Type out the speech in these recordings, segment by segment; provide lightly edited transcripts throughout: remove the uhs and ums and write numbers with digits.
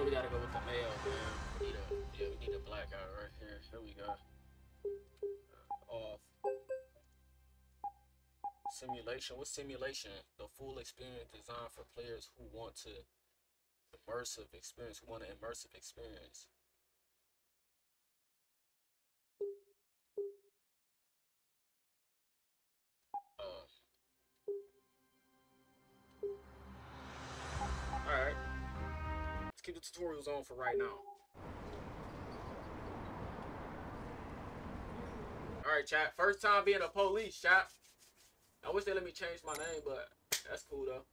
know we gotta go with the male, man. We need a black guy right here. Here we go. Off. Simulation. What's simulation? The full experience designed for players who want to immersive experience. Alright. Let's keep the tutorials on for right now. Alright, chat. First time being a police, chat. I wish they let me change my name, but that's cool, though.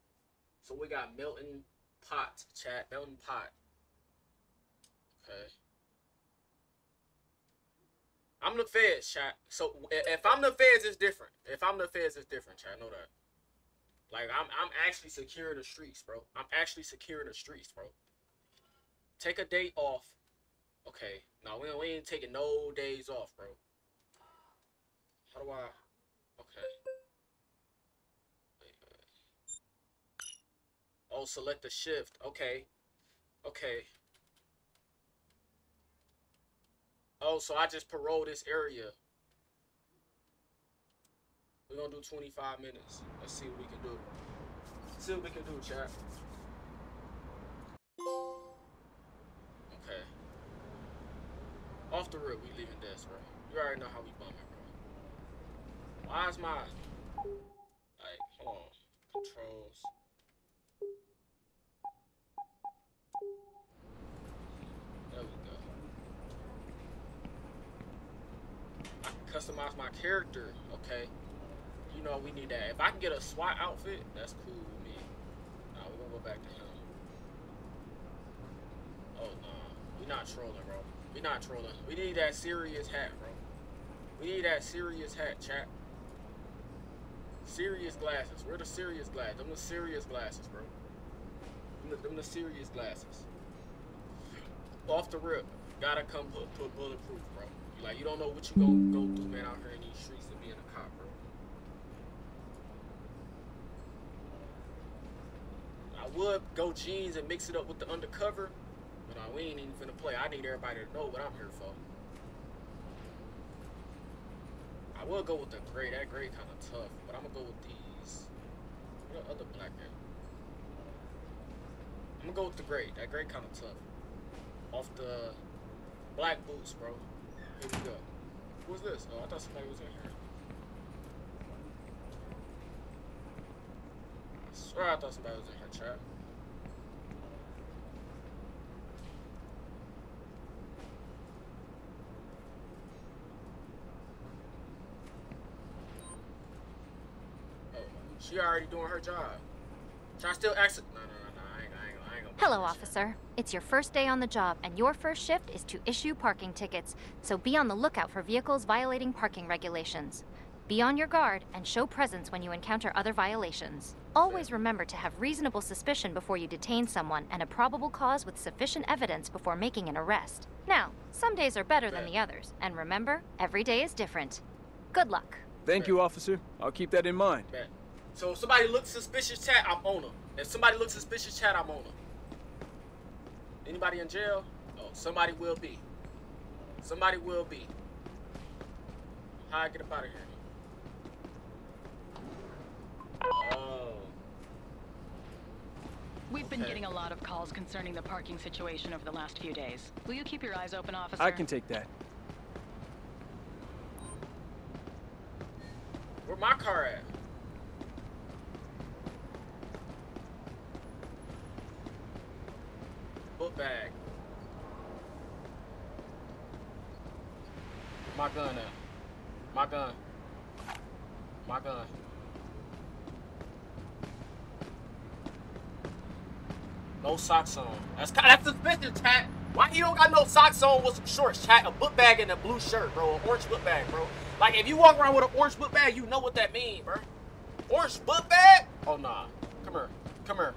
So we got Milton Pot, chat. Milton Pot. Okay. I'm the feds, chat. So if I'm the feds, it's different. If I'm the feds, it's different, chat. I know that. Like, I'm actually securing the streets, bro. I'm actually securing the streets, bro. Take a day off. Okay. No, we ain't taking no days off, bro. How do I... Okay. Oh, select the shift. Okay. Okay. Oh, so I just parole this area. We're gonna do 25 minutes. Let's see what we can do. Let's see what we can do, chat. Okay. Off the rip, we leaving this, bro. You already know how we bumming, bro. Why is my... Like, hold on. Controls. There we go. I can customize my character. Okay. You know, we need that. If I can get a SWAT outfit, that's cool with me. Nah, we're gonna go back to him. Oh, no. We're not trolling, bro. We're not trolling. We need that serious hat, bro. We need that serious hat, chat. Serious glasses. Where the serious glasses? Them the serious glasses, bro. Them the serious glasses. Off the rip. Gotta come put bulletproof, bro. Like, you don't know what you gonna go through, man, out here in these streets of being a cop, bro. I would go jeans and mix it up with the undercover, but we ain't even finna play. I need everybody to know what I'm here for. I will go with the gray. That gray kind of tough, but I'm gonna go with these. What the other black man? I'm gonna go with the gray. That gray kind of tough. Off the black boots, bro. Here we go. Who's this? Oh, I thought somebody was in here. I thought somebody was in here, chat. Oh, she already doing her job. Should I still exit? No, I ain't gonna. Hello, officer. It's your first day on the job, and your first shift is to issue parking tickets. So be on the lookout for vehicles violating parking regulations. Be on your guard and show presence when you encounter other violations. Always remember to have reasonable suspicion before you detain someone and a probable cause with sufficient evidence before making an arrest. Now, some days are better than the others, and remember, every day is different. Good luck. Thank you, officer. I'll keep that in mind. So if somebody looks suspicious, chat, I'm on them. If somebody looks suspicious, chat, I'm on them. Anybody in jail? Oh, somebody will be. Somebody will be. How I get up out of here? Oh. We've been getting a lot of calls concerning the parking situation over the last few days. Will you keep your eyes open, officer? I can take that. Where's my car at? Book bag. My gun at? My gun. My gun. No socks on. That's suspicious, chat. Why you don't got no socks on with some shorts, chat? A book bag and a blue shirt, bro. An orange book bag, bro. Like, if you walk around with an orange book bag, you know what that means, bro. Orange book bag? Oh, nah. Come here. Come here.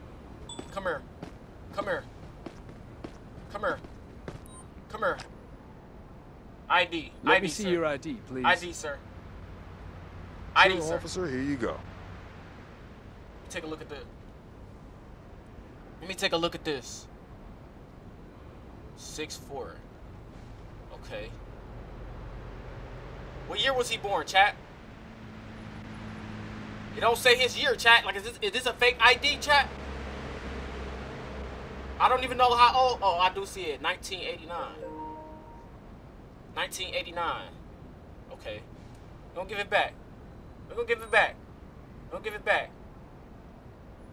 Come here. Come here. Come here. Come here. ID. Let me see your ID, please. ID, sir. ID, sir. Officer, here you go. Take a look at this. Let me take a look at this. 6'4". Okay. What year was he born, chat? It don't say his year, chat. Like, is this a fake ID, chat? I don't even know how old. Oh, I do see it. 1989. 1989. Okay. Don't give it back. We're gonna give it back. Don't give it back.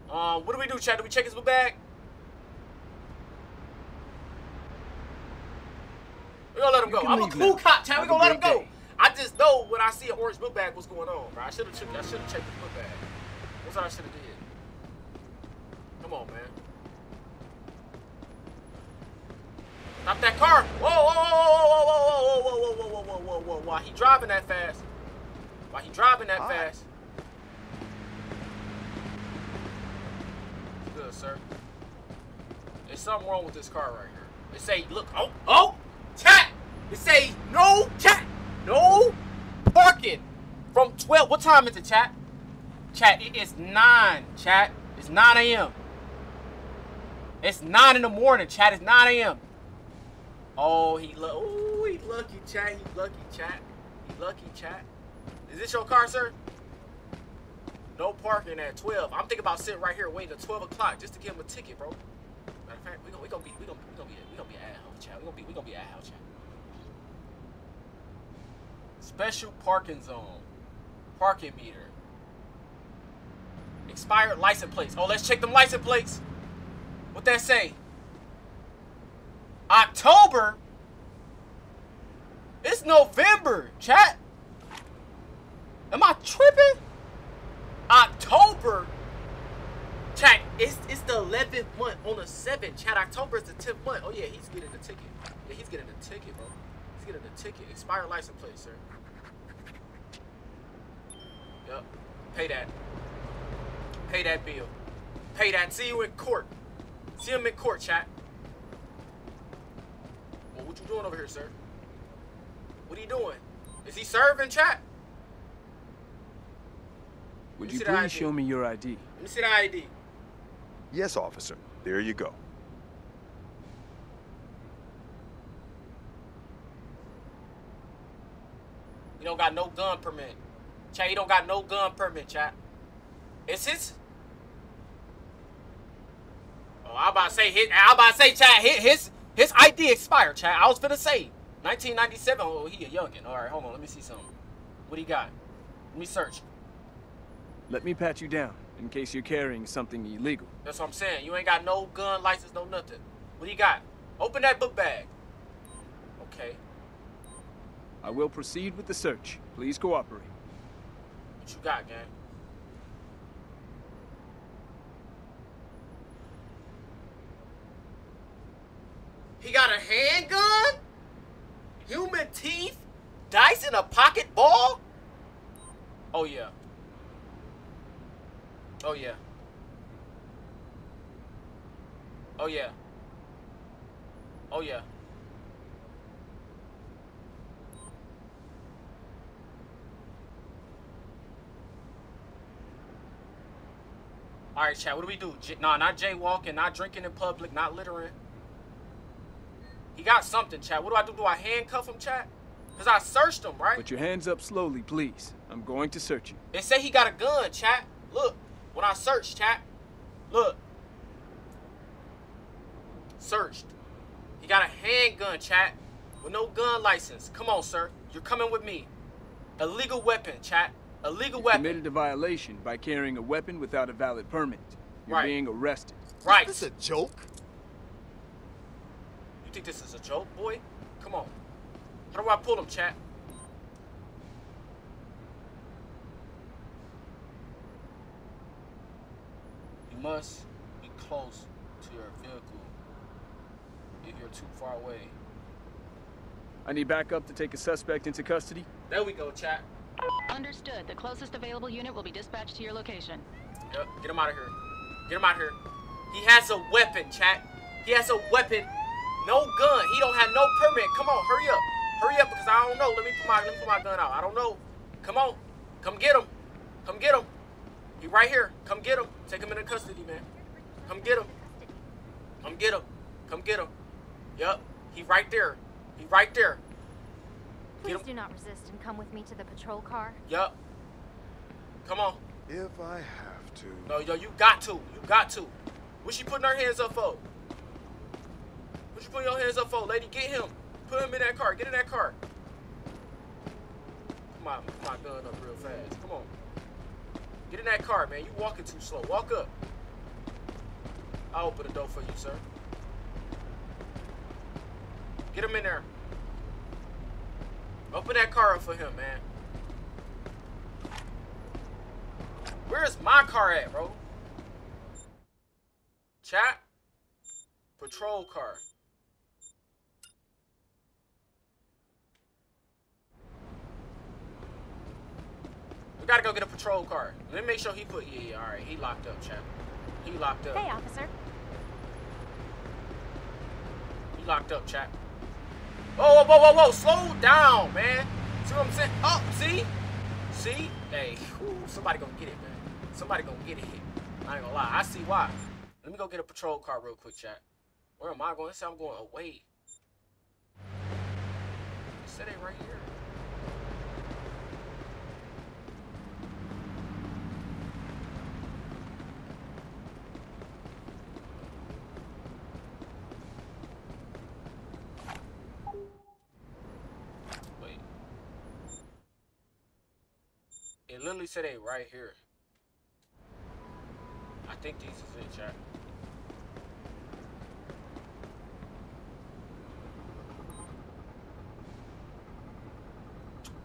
What do we do, chat? Do we check his bag? We're gonna let him go. I'm a cool cop, chat. We're gonna let him go. I just know when I see an orange book bag, what's going on, bro. I should have checked the book bag. That's what I should have did. Come on, man. Stop that car! Whoa, whoa, whoa, whoa, whoa, whoa, whoa, whoa, whoa, whoa, whoa, whoa! Why he driving that fast? Why he driving that fast? It's good, sir. There's something wrong with this car right here. It say, look, oh, chat. It say no chat. No parking from 12. What time is it, chat? Chat, it is 9, chat. It's 9 a.m. It's 9 in the morning, chat. It's 9 a.m. Oh, he lucky, chat. He lucky, chat. He lucky, chat. Is this your car, sir? No parking at 12. I'm thinking about sitting right here waiting till 12 o'clock just to give him a ticket, bro. Matter of fact, we gonna be at home, chat. We gonna be at home, chat. Special parking zone. Parking meter. Expired license plates. Oh, let's check them license plates. What that say? October? It's November, chat. Am I tripping? October? Chat, it's the 11th month on the 7th. Chat, October is the 10th month. Oh, yeah, he's getting the ticket. Yeah, he's getting the ticket, bro. He's getting the ticket. Expired license plate, sir. Yep. Pay that. Pay that bill. Pay that. See you in court. See him in court, chat. Well, what you doing over here, sir? What are you doing? Is he serving, chat? Would you please show me your ID? Let me see the ID. Yes, officer. There you go. You don't got no gun permit. Chat, you don't got no gun permit, chat. It's his? Oh, I about to say, chat, his ID expired, chat. I was finna say. 1997, oh, he a youngin'. All right, hold on, let me see something. What he got? Let me search. Let me pat you down, in case you're carrying something illegal. That's what I'm saying. You ain't got no gun, license, no nothing. What do you got? Open that book bag. Okay. I will proceed with the search. Please cooperate. What you got, gang? He got a handgun? Human teeth? Dice in a pocket ball? Oh, yeah. Oh, yeah. Oh, yeah. Oh, yeah. All right, chat, what do we do? Not jaywalking, not drinking in public, not littering. He got something, chat. What do I do? Do I handcuff him, chat? Because I searched him, right? Put your hands up slowly, please. I'm going to search you. They say he got a gun, chat. Look. When I searched, chat, look, searched. He got a handgun, chat, with no gun license. Come on, sir. You're coming with me. Illegal weapon, chat. Illegal weapon. You committed a violation by carrying a weapon without a valid permit. You're being arrested. Right. Is this a joke? You think this is a joke, boy? Come on. How do I pull him, chat? Must be close to your vehicle. If you're too far away, I need backup to take a suspect into custody. There we go, chat. Understood. The closest available unit will be dispatched to your location. Yep. Get him out of here. Get him out of here. He has a weapon, chat. He has a weapon. No gun. He don't have no permit. Come on, hurry up. Hurry up, because I don't know. Let me put my gun out. I don't know. Come on. Come get him. Come get him. He right here. Come get him. Take him into custody, man. Come get him. Come get him. Come get him. Yup. He right there. He right there. Please do not resist and come with me to the patrol car. Yup. Come on. If I have to. No, yo, you got to. You got to. What's she putting her hands up for? What you putting your hands up for, lady? Get him. Put him in that car. Get in that car. Come on, put my gun up real fast. Come on. Get in that car, man. You walking too slow. Walk up. I'll open the door for you, sir. Get him in there. Open that car up for him, man. Where's my car at, bro? Chat. Patrol car. We gotta go get a patrol car. Let me make sure he put... Yeah, alright. He locked up, chat. He locked up. Hey, officer. He locked up, chat. Whoa, whoa, whoa, whoa, slow down, man. See what I'm saying? Oh, see? See? Hey, whew, somebody gonna get it, man. Somebody gonna get it. I ain't gonna lie. I see why. Let me go get a patrol car real quick, chat. Where am I going? It said I'm going away. It said it right here. It literally said it right here. I think these is it, chat.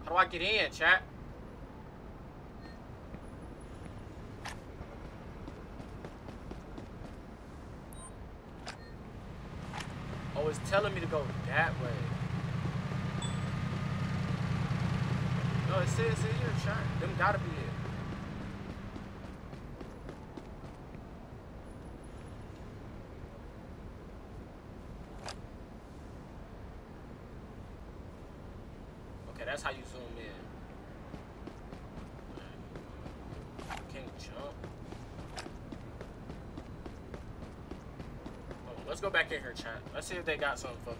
How do I get in, chat? Oh, it's telling me to go that way. No, it says in here, chat. Them gotta be it. That's how you zoom in. Can't jump. Oh, let's go back in here, chat. Let's see if they got something for me.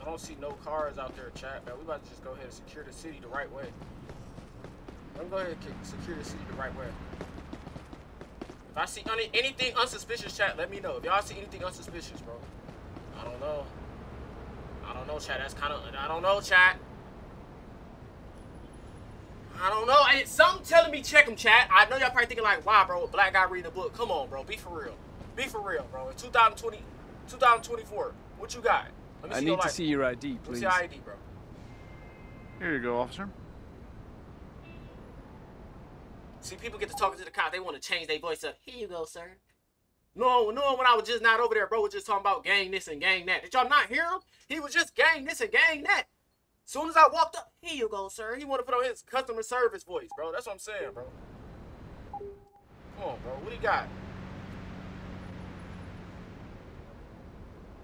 I don't see no cars out there, chat. Man, we about to just go ahead and secure the city the right way. Let me go ahead and secure the city the right way. If I see anything unsuspicious, chat, let me know. If y'all see anything unsuspicious, bro. I don't know. I don't know, chat. That's kind of... I don't know, chat. I don't know. It's something telling me check them, chat. I know y'all probably thinking like, wow, bro, a black guy reading a book. Come on, bro. Be for real. Be for real, bro. In 2024, what you got? Let me see. I need to see your ID, please. Let me see your ID, bro. Here you go, officer. See, people get to talking to the cops. They want to change their voice up. Here you go, sir. No, when I was just not over there, bro was just talking about gang this and gang that. Did y'all not hear him? He was just gang this and gang that. Soon as I walked up, here you go, sir. He want to put on his customer service voice, bro. That's what I'm saying, bro. Come on, bro. What do you got?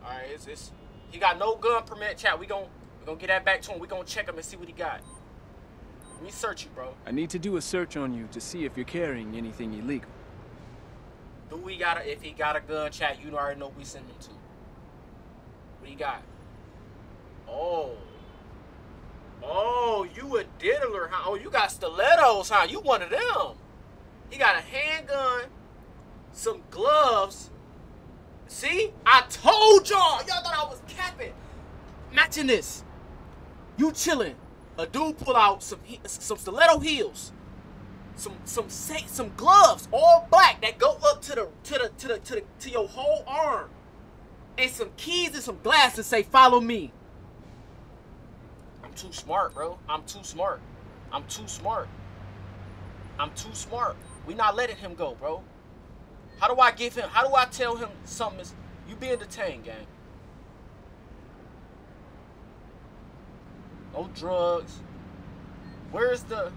All right, it's he got no gun permit, chat. We gonna get that back to him. We gonna check him and see what he got. Let me search you, bro. I need to do a search on you to see if you're carrying anything illegal. Do we got a... If he got a gun, chat, you already know we send him to. What he got? Oh. Oh, you a diddler, huh? Oh, you got stilettos, huh? You one of them. He got a handgun, some gloves. See? I told y'all. Y'all thought I was capping. Matching this. You chilling. A dude pull out some stiletto heels, some gloves, all black that go up to your whole arm, and some keys and some glass that say "Follow me." I'm too smart, bro. I'm too smart. I'm too smart. I'm too smart. We not letting him go, bro. How do I give him? How do I tell him something? Is, you being detained, gang. No drugs. Where's the...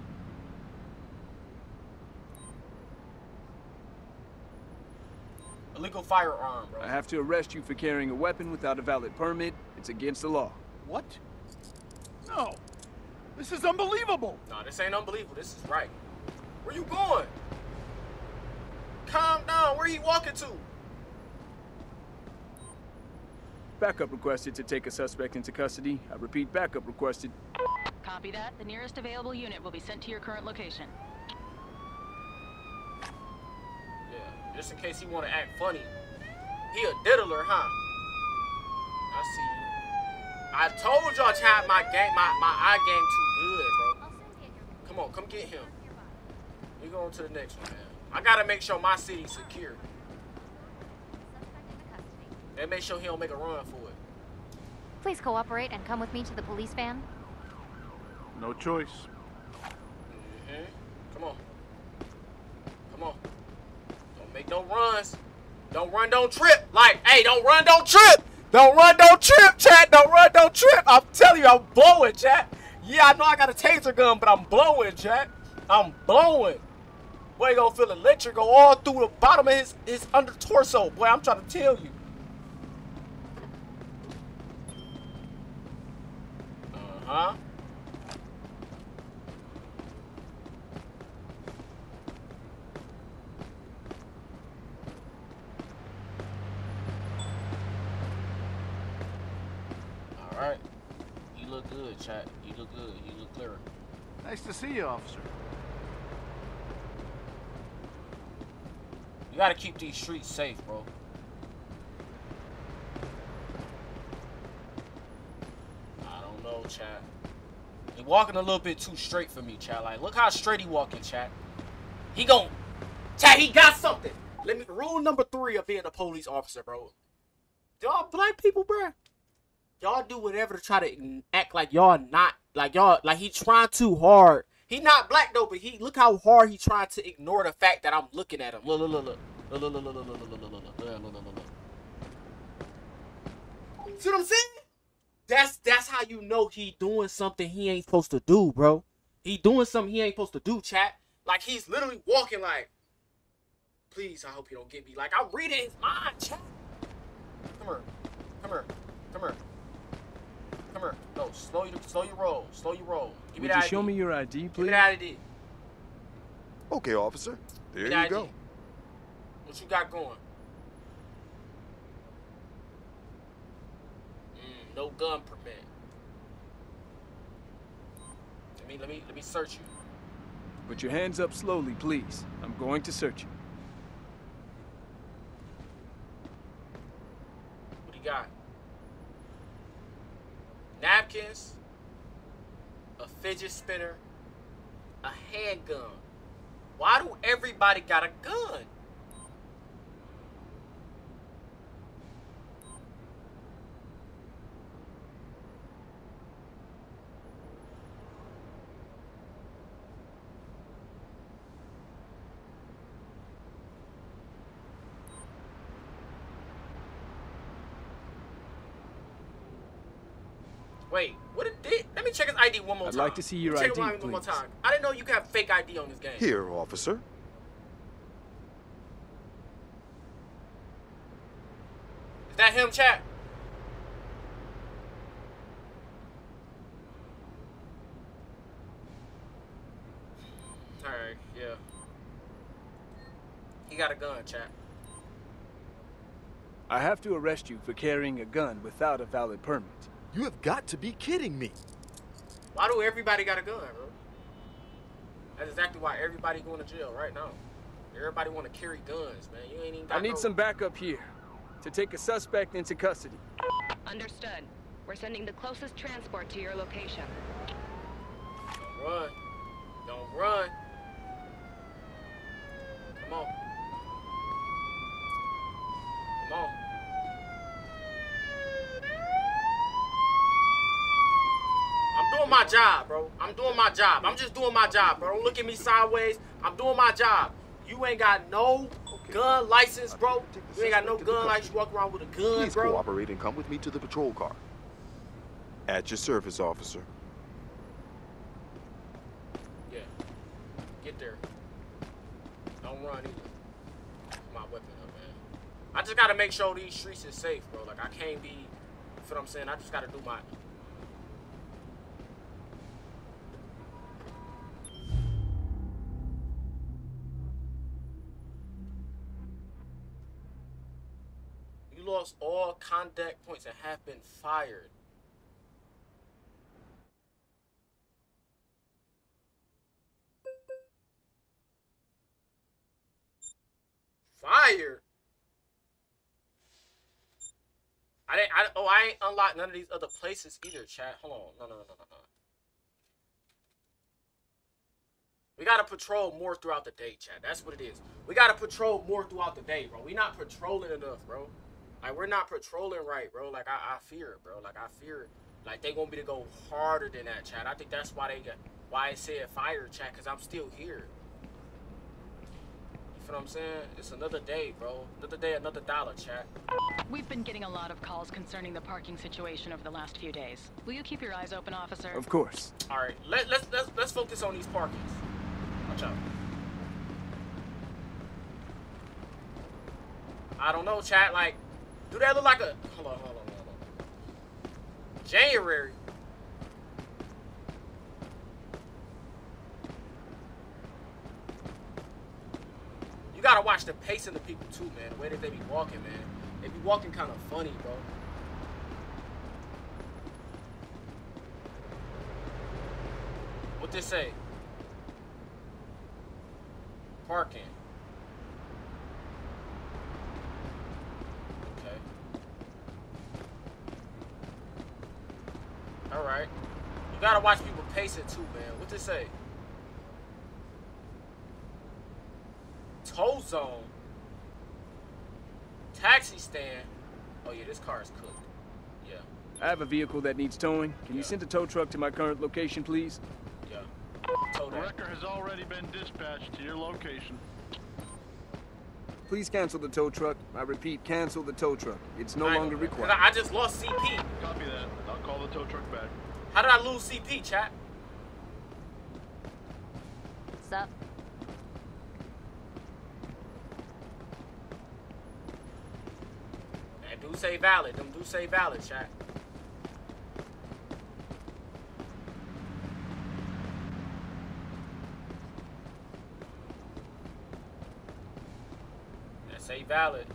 illegal firearm, bro? I have to arrest you for carrying a weapon without a valid permit. It's against the law. What? No. This is unbelievable. Nah, this ain't unbelievable. This is right. Where you going? Calm down. Where he walking to? Backup requested to take a suspect into custody. I repeat, backup requested. Copy that. The nearest available unit will be sent to your current location. Yeah, just in case he want to act funny. He a diddler, huh? I see you. I told y'all, child, my eye game too good, bro. Come on, come get him. We're going to the next one, man. I gotta make sure my city's secure. And make sure he don't make a run for it. Please cooperate and come with me to the police van. No choice. Mm-hmm. Come on. Come on. Don't make no runs. Don't run, don't trip. Like, hey, don't run, don't trip. Don't run, don't trip, chat. Don't run, don't trip. I'm telling you, I'm blowing, chat. Yeah, I know I got a taser gun, but I'm blowing, chat. I'm blowing. Boy, gonna feel electric go all through the bottom of his under torso. Boy, I'm trying to tell you. Huh? All right. You look good, chat. You look good. You look clearer. Nice to see you, officer. You gotta keep these streets safe, bro. Chat. He walking a little bit too straight for me, chat. Like, look how straight he walking, chat. He gon' chat, he got something. Let me rule number 3 of being a police officer, bro. Y'all black people, bro. Y'all do whatever to try to act like y'all not, like y'all, like he trying too hard. He not black though, but he look how hard he trying to ignore the fact that I'm looking at him. Look, look, look, look, look, look, look, look, look, look, look, look, look, look, look. See what I'm saying? That's how you know he doing something he ain't supposed to do, bro. He doing something he ain't supposed to do, chat. Like, he's literally walking like, please, I hope you don't get me. Like, I'm reading his mind, chat. Come here. Come here. Come here. Come here. No, slow your roll. Slow your roll. Give me that ID. Would you show me your ID, please? Give me that ID. Okay, officer. There you go. What you got going? No gun permit. Let me search you. Put your hands up slowly, please. I'm going to search you. What do you got? Napkins, a fidget spinner, a handgun. Why do everybody got a gun? Wait, what it did? Let me check his ID one more time. I'd like to see your ID, please. One more time. I didn't know you could have fake ID on this game. Here, officer. Is that him, chat? All right, yeah. He got a gun, chat. I have to arrest you for carrying a gun without a valid permit. You have got to be kidding me. Why do everybody got a gun, bro? That's exactly why everybody going to jail right now. Everybody want to carry guns, man. You ain't even got I need some backup here to take a suspect into custody. Understood. We're sending the closest transport to your location. Don't run. Don't run. Come on. Come on. My job, bro. I'm doing my job. I'm just doing my job, bro. Don't look at me sideways. I'm doing my job. You ain't got no gun license, bro. You ain't got no gun license. You walk around with a gun, bro. Please cooperate and come with me to the patrol car. At your service, officer. Yeah. Get there. Don't run either. My weapon up, man. I just gotta make sure these streets is safe, bro. Like, I can't be, you feel what I'm saying? I just gotta do my... lost all contact points and have been fired. Fired? I ain't unlocked none of these other places either, chat. Hold on. No. We gotta patrol more throughout the day, chat. That's what it is. We gotta patrol more throughout the day, bro. We not patrolling enough, bro. Like, we're not patrolling right, bro. Like, I fear it, bro. Like, I fear it. Like, they gonna be to go harder than that, chat. I think that's why they got, why it said fire, chat, because I'm still here. You know what I'm saying? It's another day, bro. Another day, another dollar, chat. We've been getting a lot of calls concerning the parking situation over the last few days. Will you keep your eyes open, officer? Of course. All right, let's focus on these parkings. Watch out. I don't know, chat. Like, do that look like a? Hold on. January. You gotta watch the pace of the people too, man. The way that they be walking, man. They be walking kind of funny, bro. What this say? Parking. Okay. All right. You gotta watch people pacing too, man. What this say? Tow zone, taxi stand. Oh yeah, this car is cooked. Yeah. I have a vehicle that needs towing. Can you send a tow truck to my current location, please? Yeah. Tow that. Wrecker has already been dispatched to your location. Please cancel the tow truck. I repeat, cancel the tow truck. It's no longer required. I just lost CP. Copy that. I'll call the tow truck back. How did I lose CP, chat? What's up? Do say valid. Them do say valid, chat. That say valid.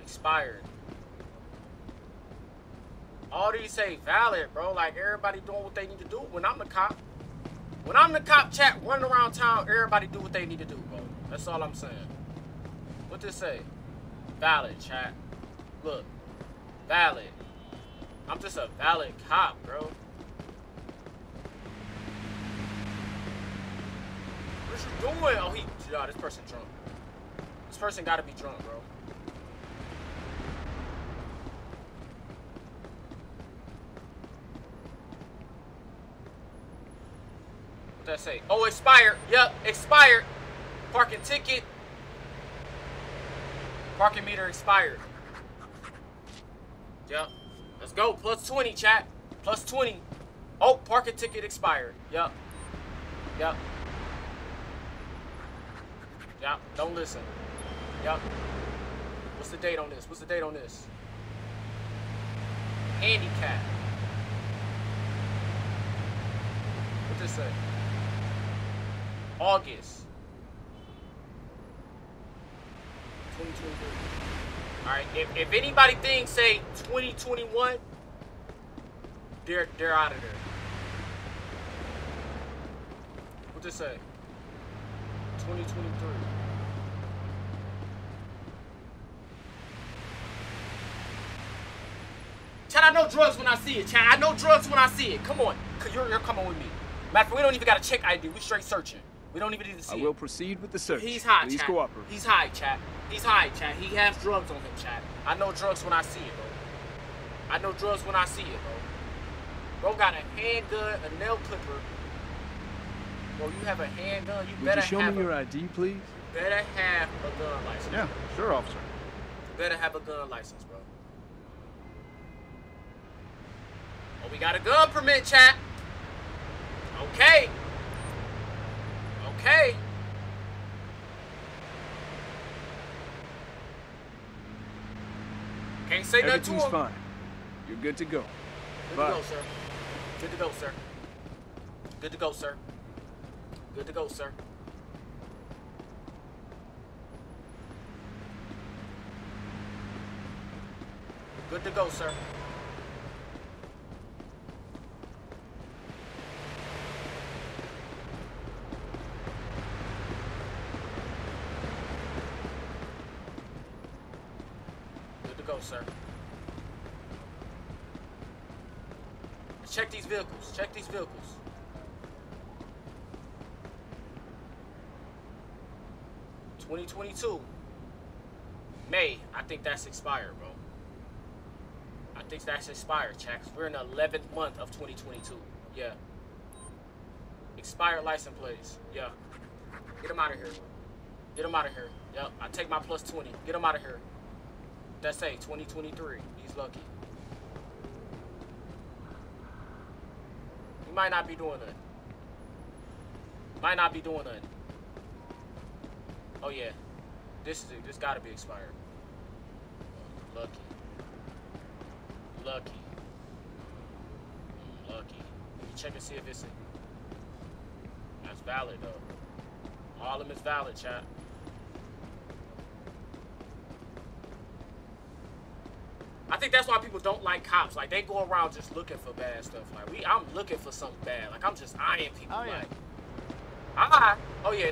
Expired. All these say valid, bro. Like, everybody doing what they need to do. When I'm the cop. When I'm the cop, chat, running around town, everybody do what they need to do, bro. That's all I'm saying. What this say? Valid, chat. Look. Valid. I'm just a valid cop, bro. What you doing? Oh, this person drunk. This person gotta be drunk, bro. What that say? Oh, expired. Yep, expired. Parking ticket. Parking meter expired. Yep. Let's go. Plus 20, chat. Plus 20. Oh, parking ticket expired. Yep. Yep. Yep. Don't listen. Yep. What's the date on this? What's the date on this? Handicap. What this say? August. 2023. All right, if anybody thinks say 2021, they're out of there. What this say? 2023. Chad, I know drugs when I see it. Chad, I know drugs when I see it. Come on, cause you're coming with me. Matter of fact, we don't even gotta check ID. We straight searching. We don't even need to see it. I will proceed with the search. He's high, chat. Please cooperate. He's high, chat. He's high, chat. He has drugs on him, chat. I know drugs when I see it, bro. I know drugs when I see it, bro. Bro got a handgun, a nail clipper. Bro, you have a handgun. You better have. Would you show me your ID, please? You better have a gun license. Yeah, sure, officer. You better have a gun license, bro. Oh, we got a gun permit, chat. Okay. Okay. Can't say nothing to him. Everything's fine. You're good to go. Good to go, sir. Good to go, sir. Good to go, sir. Good to go, sir. Good to go, sir. Good to go, sir. Check these vehicles. Check these vehicles. May. I think that's expired, bro. I think that's expired, Chax. We're in the 11th month of 2022. Yeah. Expired license plates. Yeah. Get them out of here. Get them out of here. Yep. I take my plus 20. Get them out of here. That's a 2023. He's lucky. He might not be doing nothing. Might not be doing nothing. Oh yeah. This gotta be expired. Lucky. Let me check and see if it's a, that's valid though. All of them is valid, chat. I think that's why people don't like cops. Like they go around just looking for bad stuff. Like I'm looking for something bad. Like I'm just eyeing people. Oh, yeah. Like no. You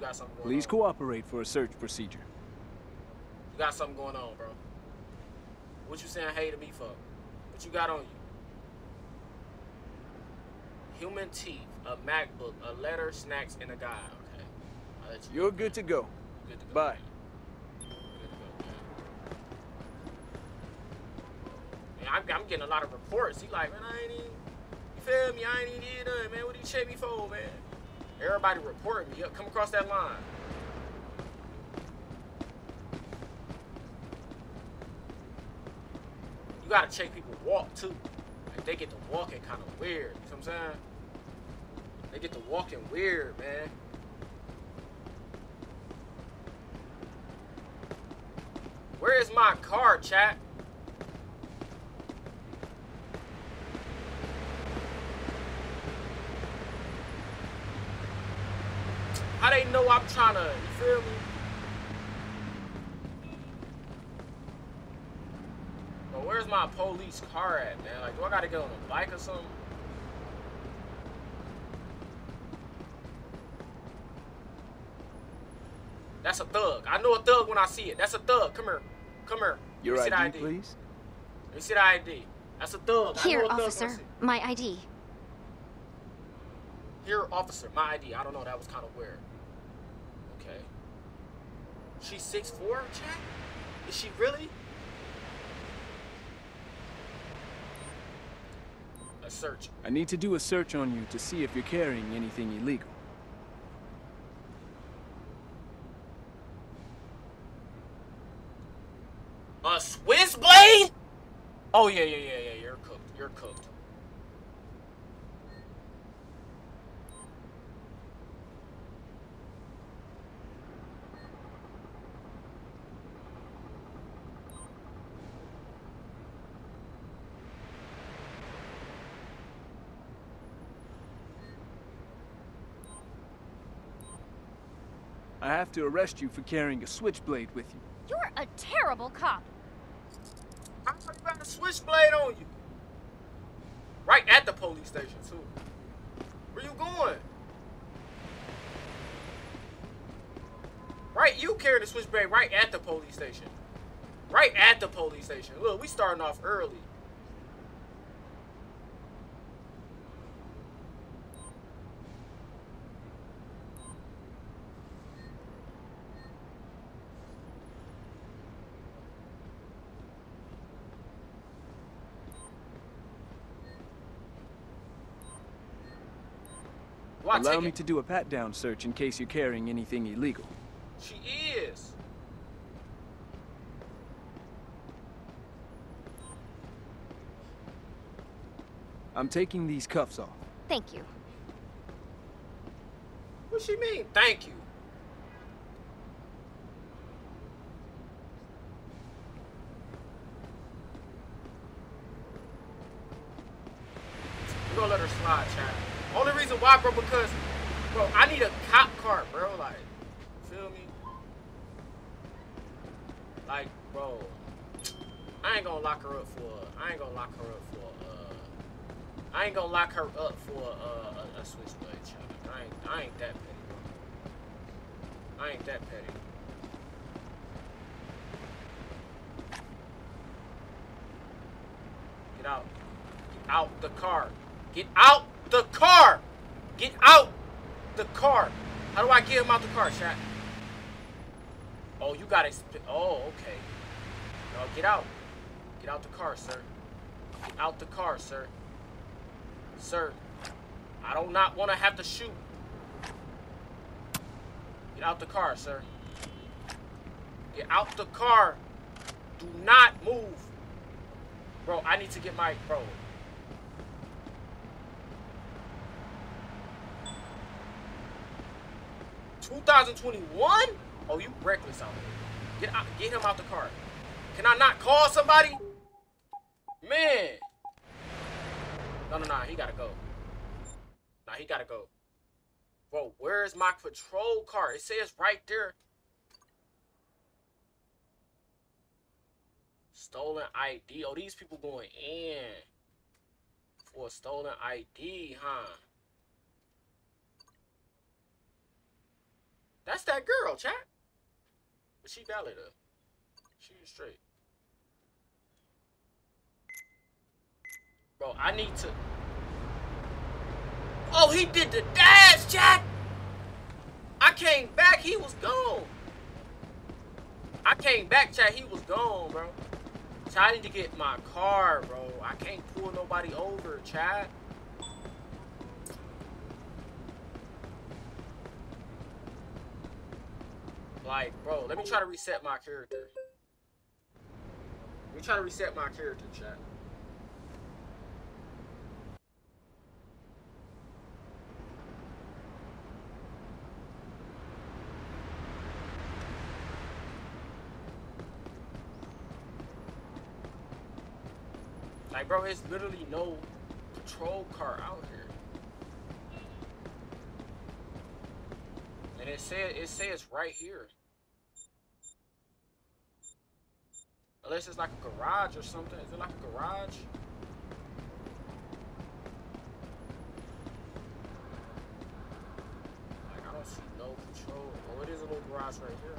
got something going on. Please cooperate for a search procedure. You got something going on, bro. What you saying hey to me for? What you got on you? Human teeth, a MacBook, a letter, snacks, and a guy. Okay. I'll let you. You're good to go. Good to go. Bye. Good to go, man. Man, I'm getting a lot of reports. He like, man, I ain't even. You feel me? I ain't even did nothing, man. What do you check me for, man? Everybody reporting me. Come across that line. You gotta check people walk too. Like they get to walking kind of weird. You know what I'm saying? They get to walking weird, man. Where is my car, chat? I didn't know I'm trying to, you feel me? But where's my police car at, man? Like, do I gotta get on a bike or something? That's a thug. I know a thug when I see it. That's a thug. Come here. Come here. Your ID, please? Let me see the ID. That's a thug. Here, officer. My ID. Here, officer. My ID. I don't know. That was kind of weird. Okay. She's 6'4", chat? Is she really? A search. I need to do a search on you to see if you're carrying anything illegal. A Swiss blade? Oh, yeah. You're cooked. You're cooked. I have to arrest you for carrying a switchblade with you. You're a terrible cop. I'm talking about a switchblade on you. Right at the police station, too. Where you going? Right, you carried a switchblade right at the police station. Right at the police station. Look, we starting off early. Allow me to do a pat-down search in case you're carrying anything illegal. She is. I'm taking these cuffs off. Thank you. What she mean, thank you? We're gonna let her slide, child. Only reason why, bro, because, bro, I need a cop car, bro, like, feel me? Like, bro, I ain't gonna lock her up for a switchblade, child. I ain't that petty, bro. I ain't that petty. Get out. Get out the car. Get out the car! Get out the car! How do I get him out the car, chat? Oh, you gotta... Oh, okay. No, get out. Get out the car, sir. Get out the car, sir. Sir, I do not want to have to shoot. Get out the car, sir. Get out the car. Do not move. Bro, I need to get my... Bro. $2021? Oh, you reckless out here. Get him out the car. Can I not call somebody? Man. No, he gotta go. Nah, he gotta go. Bro, where is my patrol car? It says right there. Stolen ID. Oh, these people going in for a stolen ID, huh? That's that girl, chat. But she valid up. She is straight. Bro, I need to... Oh, he did the dash, chat! I came back, he was gone. I came back, chat, he was gone, bro. So I need to get my car, bro. I can't pull nobody over, chat. Like, bro, let me try to reset my character. Let me try to reset my character, chat. Like, bro, there's literally no patrol car out here. And it says right here. Unless it's like a garage or something. Is it like a garage? Like, I don't see no patrol. Oh, it is a little garage right here.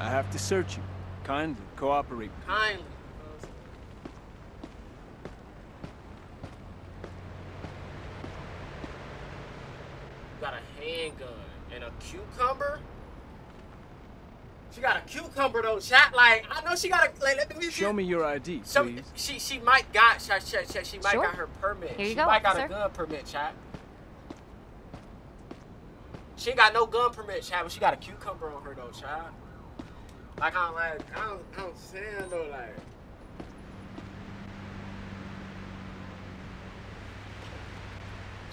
I have to search you. Kindly cooperate. Kindly. Got a handgun and a cucumber. She got a cucumber though, chat. Like, I know she got a. Like, let me show me your ID, show, please. She might got. She might sure. Got her permit. Here you she go, might got sir. A gun permit, chat. She ain't got no gun permit, chat, but she got a cucumber on her though, chat. Like I'm like, I don't saying though, like.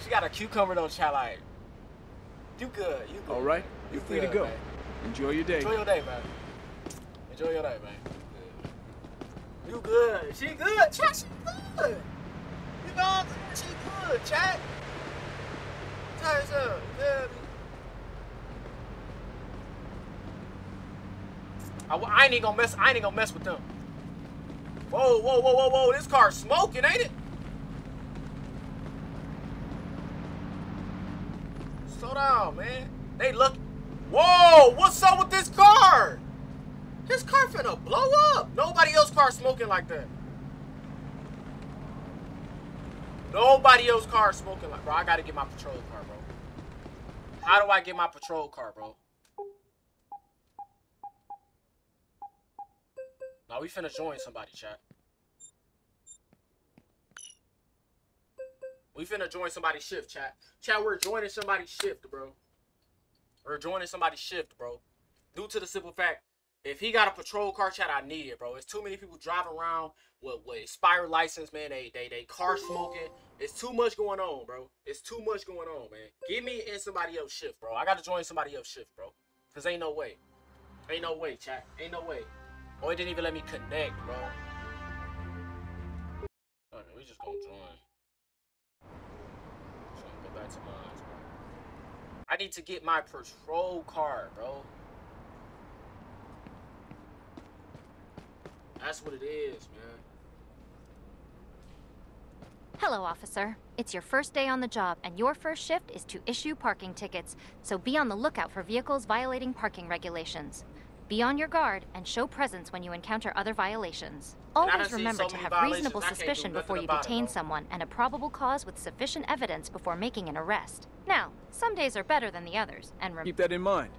She got a cucumber though, chat, like. You good, you good. All right, you're free to go. Man. Enjoy your day. Enjoy your day, man. Enjoy your day, man. You good. She good, chat, she good. You know what I'm saying? She good, chat. Tell yourself, yeah. I ain't gonna mess with them. Whoa, this car's smoking, ain't it? Slow down, man. They look, whoa, what's up with this car? This car finna blow up. Nobody else's car smoking like that. Nobody else's car smoking like, bro, I gotta get my patrol car, bro. How do I get my patrol car, bro? Now we finna join somebody, chat. We finna join somebody's shift, chat. Chat, we're joining somebody's shift, bro. or joining somebody's shift, bro. Due to the simple fact, if he got a patrol car, chat, I need it, bro. It's too many people driving around with expired license, man. They car smoking. It's too much going on, bro. It's too much going on, man. Get me in somebody else's shift, bro. I got to join somebody else's shift, bro. Because ain't no way. Ain't no way, chat. Ain't no way. Oh, it didn't even let me connect, bro. All right, we just going to join. So I'm gonna go back to mine, bro. I need to get my patrol car, bro. That's what it is, man. Hello, officer. It's your first day on the job, and your first shift is to issue parking tickets, so be on the lookout for vehicles violating parking regulations. Be on your guard and show presence when you encounter other violations. Always remember to have reasonable suspicion before you detain someone and a probable cause with sufficient evidence before making an arrest. Now, some days are better than the others, and keep that in mind.